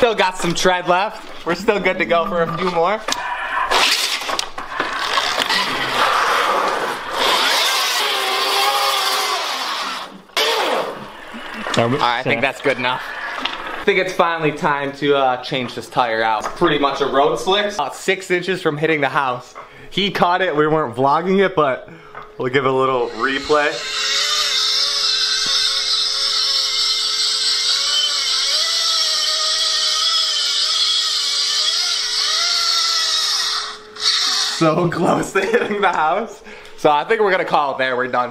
Still got some tread left. We're still good to go for a few more. Alright, I think that's good enough. I think it's finally time to change this tire out. It's pretty much a road slick. About 6 inches from hitting the house. He caught it, we weren't vlogging it, but we'll give it a little replay. So close to hitting the house. So I think we're gonna call it there, we're done.